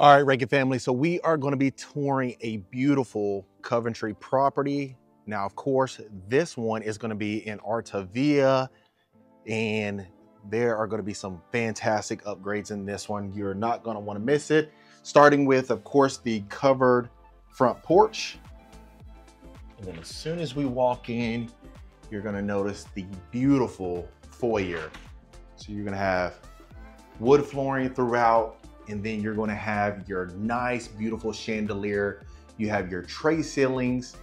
All right, Rankin family, so we are going to be touring a beautiful Coventry property. Now, of course, this one is going to be in Artavia, and there are going to be some fantastic upgrades in this one. You're not going to want to miss it. Starting with, of course, the covered front porch. And then as soon as we walk in, you're going to notice the beautiful foyer. So you're going to have wood flooring throughout, and then you're going to have your nice, beautiful chandelier. You have your tray ceilings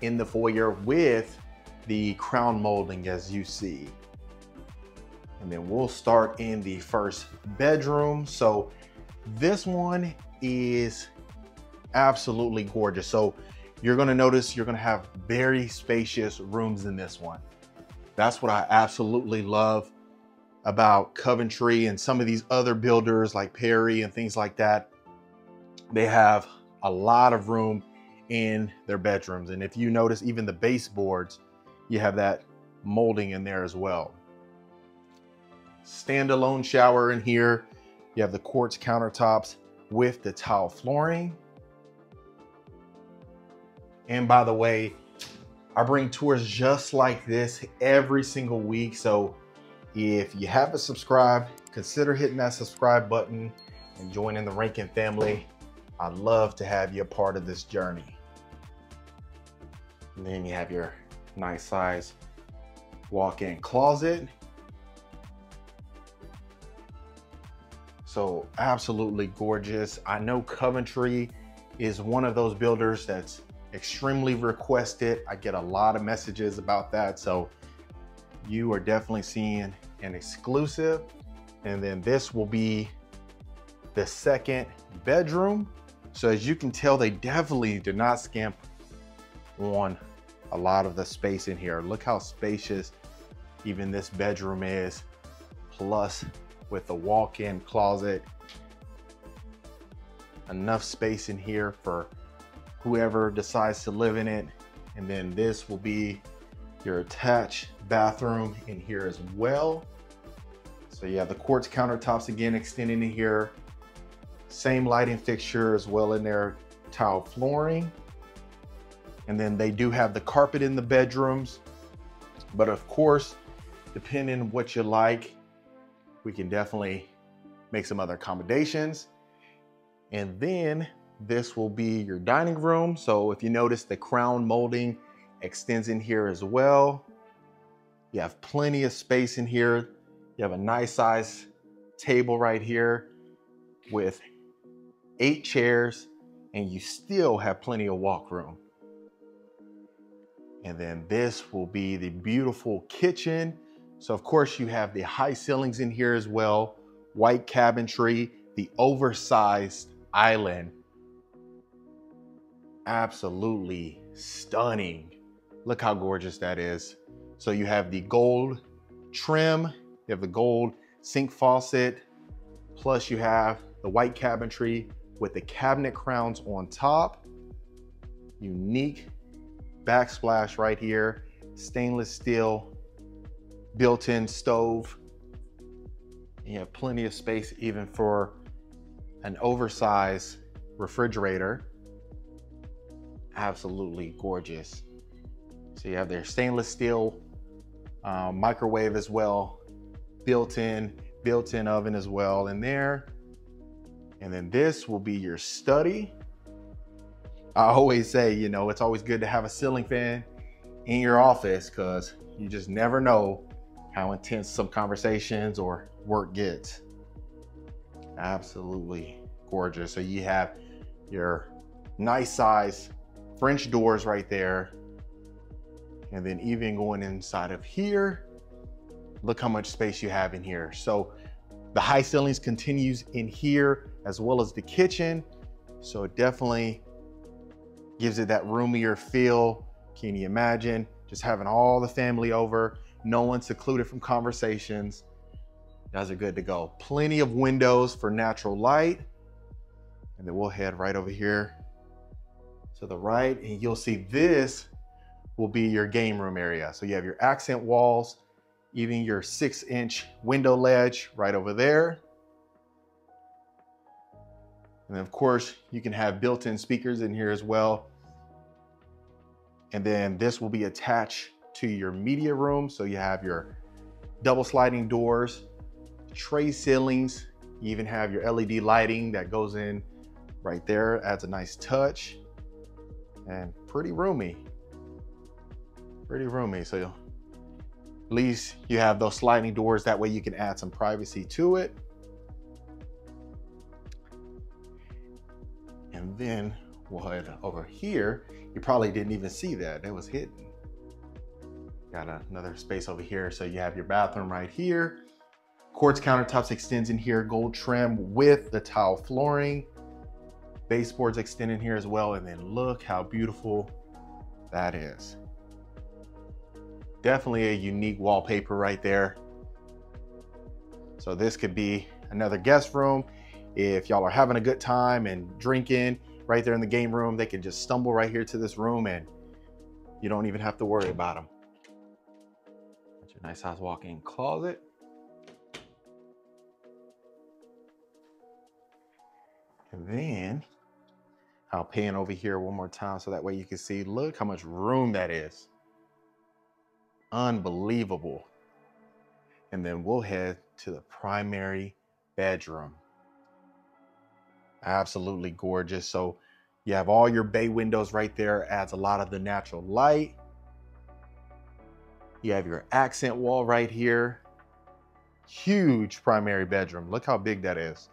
in the foyer with the crown molding, as you see. And then we'll start in the first bedroom. So this one is absolutely gorgeous. So you're going to notice you're going to have very spacious rooms in this one. That's what I absolutely love about Coventry and some of these other builders like Perry and things like that. They have a lot of room in their bedrooms. And if you notice, even the baseboards, you have that molding in there as well. Standalone shower in here. You have the quartz countertops with the tile flooring. And by the way, I bring tours just like this every single week. So if you haven't subscribed, consider hitting that subscribe button and joining the Rankin family. I'd love to have you a part of this journey. And then you have your nice size walk-in closet. So absolutely gorgeous. I know Coventry is one of those builders that's extremely requested. I get a lot of messages about that. So you are definitely seeing an exclusive. And then this will be the second bedroom. So as you can tell, they definitely did not skimp on a lot of the space in here. Look how spacious even this bedroom is, plus with the walk-in closet. Enough space in here for whoever decides to live in it. And then this will be your attached bathroom in here as well. So you have the quartz countertops again extending in here. Same lighting fixture as well in their tile flooring. And then they do have the carpet in the bedrooms. But of course, depending on what you like, we can definitely make some other accommodations. And then this will be your dining room. So if you notice, the crown molding extends in here as well. You have plenty of space in here. You have a nice size table right here with 8 chairs, and you still have plenty of walk room. And then this will be the beautiful kitchen. So of course you have the high ceilings in here as well, white cabinetry, the oversized island. Absolutely stunning. Look how gorgeous that is. So you have the gold trim, you have the gold sink faucet, plus you have the white cabinetry with the cabinet crowns on top. Unique backsplash right here, stainless steel built-in stove. And you have plenty of space even for an oversized refrigerator. Absolutely gorgeous. So you have their stainless steel microwave as well, built-in oven as well in there. And then this will be your study. I always say, you know, it's always good to have a ceiling fan in your office because you just never know how intense some conversations or work gets. Absolutely gorgeous. So you have your nice size French doors right there. And then even going inside of here, look how much space you have in here. So the high ceilings continues in here as well as the kitchen. So it definitely gives it that roomier feel. Can you imagine just having all the family over, no one secluded from conversations? You guys are good to go. Plenty of windows for natural light. And then we'll head right over here to the right, and you'll see this will be your game room area. So you have your accent walls, even your 6-inch window ledge right over there. And then of course you can have built-in speakers in here as well. And then this will be attached to your media room. So you have your double sliding doors, tray ceilings. You even have your LED lighting that goes in right there, adds a nice touch, and pretty roomy, pretty roomy. So at least you have those sliding doors. That way you can add some privacy to it. And then we'll head over here. You probably didn't even see that. That was hidden. Got another space over here. So you have your bathroom right here. Quartz countertops extends in here, gold trim with the tile flooring. Baseboards extend in here as well. And then look how beautiful that is. Definitely a unique wallpaper right there. So this could be another guest room. If y'all are having a good time and drinking right there in the game room, they can just stumble right here to this room and you don't even have to worry about them. That's your nice size walk-in closet. And then I'll pan over here one more time so that way you can see, look how much room that is. Unbelievable. And then we'll head to the primary bedroom. Absolutely gorgeous. So you have all your bay windows right there, adds a lot of the natural light. You have your accent wall right here. Huge primary bedroom. Look how big that is.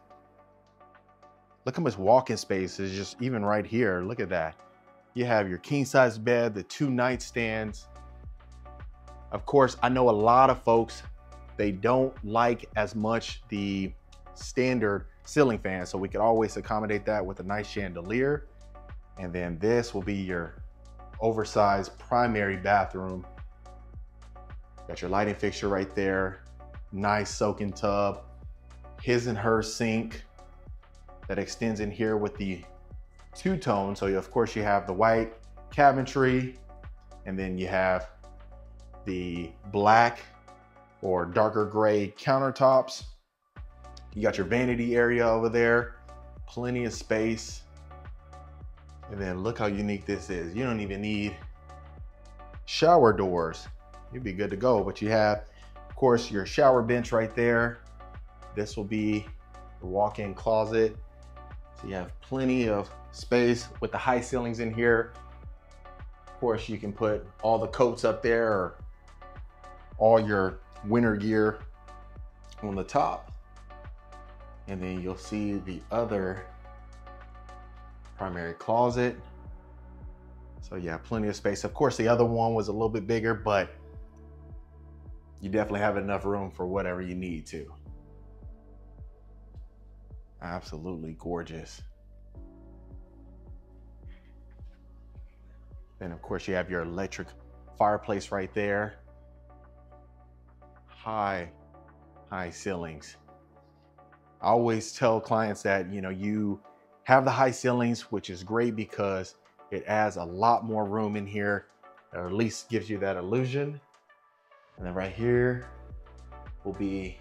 Look how much walk-in space is just even right here. Look at that. You have your king-size bed, the two nightstands. Of course, I know a lot of folks, they don't like as much the standard ceiling fan, so we could always accommodate that with a nice chandelier. And then this will be your oversized primary bathroom. Got your lighting fixture right there. Nice soaking tub, his and her sink that extends in here with the two-tone. So of course you have the white cabinetry, and then you have the black or darker gray countertops. You got your vanity area over there, plenty of space. And then look how unique this is. You don't even need shower doors. You'd be good to go. But you have, of course, your shower bench right there. This will be the walk-in closet. So you have plenty of space with the high ceilings in here. Of course, you can put all the coats up there or all your winter gear on the top. And then you'll see the other primary closet. So yeah, plenty of space. Of course, the other one was a little bit bigger, but you definitely have enough room for whatever you need to. Absolutely gorgeous. Then of course you have your electric fireplace right there. High ceilings. I always tell clients that, you know, you have the high ceilings, which is great because it adds a lot more room in here, or at least gives you that illusion. And then right here will be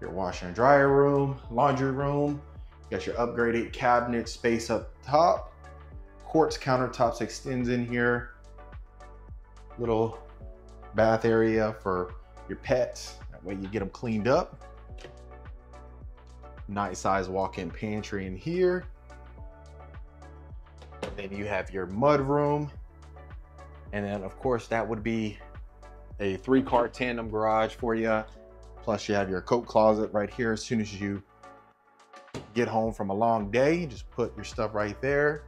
your washer and dryer room, laundry room. You got your upgraded cabinet space up top. Quartz countertops extends in here. Little bath area for your pets. That way you get them cleaned up. Nice size walk-in pantry in here. And then you have your mud room. And then of course that would be a 3-car tandem garage for you. Plus you have your coat closet right here. As soon as you get home from a long day, just put your stuff right there.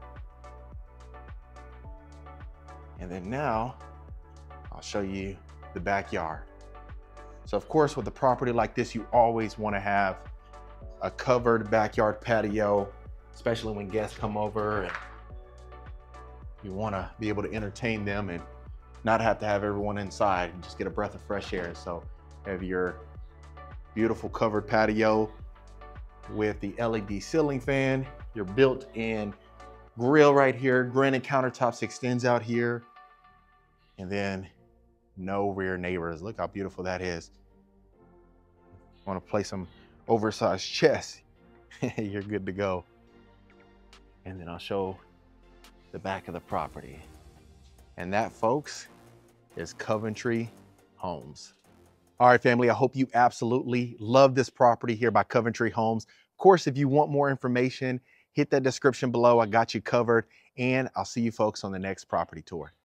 And then now I'll show you the backyard. So of course with a property like this, you always want to have a covered backyard patio, especially when guests come over and you want to be able to entertain them and not have to have everyone inside and just get a breath of fresh air. So have your beautiful covered patio with the LED ceiling fan, your built-in grill right here, granite countertops extends out here, and then no rear neighbors. Look how beautiful that is. Want to play some oversized chess. You're good to go. and then I'll show the back of the property. And that, folks, is Coventry Homes. All right, family, I hope you absolutely love this property here by Coventry Homes. Of course, if you want more information, hit that description below. I got you covered, and I'll see you folks on the next property tour.